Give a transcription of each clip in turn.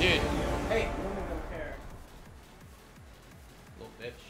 Dude. Hey, women don't care. Little bitch.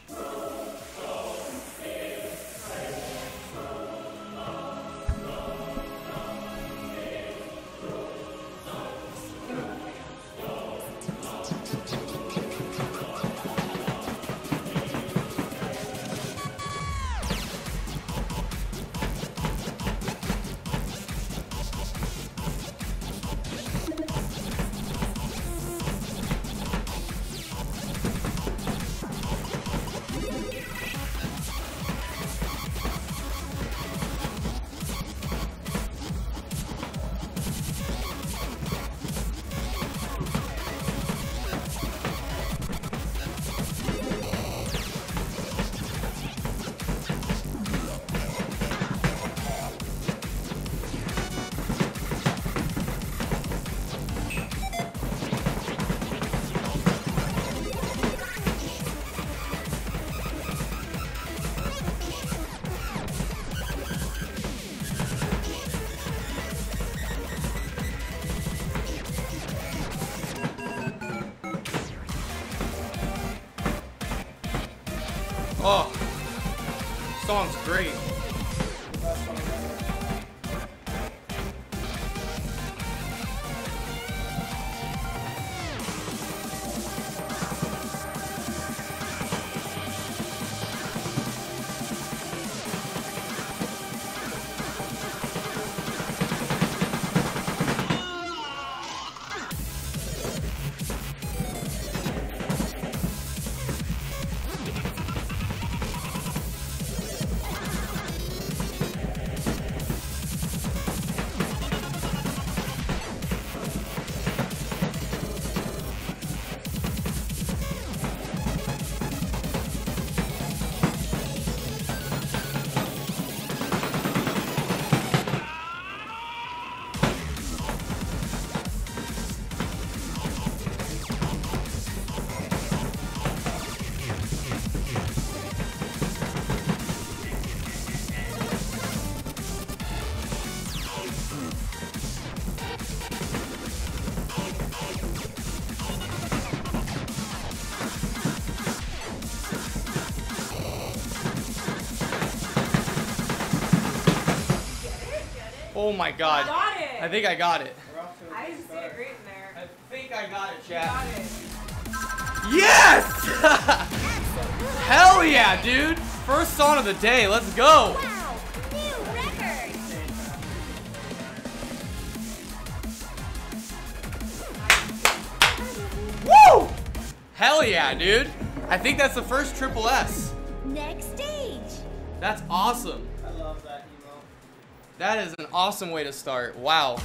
Oh, this song's great. Oh my god. I think I got it. I didn't see it right in there. I think I got it, chat. Got it. Yes! Hell yeah, dude. First song of the day. Let's go. Wow. New record. Woo! Hell yeah, dude. I think that's the first Triple S. Next stage. That's awesome. I love that. That is an awesome way to start. Wow.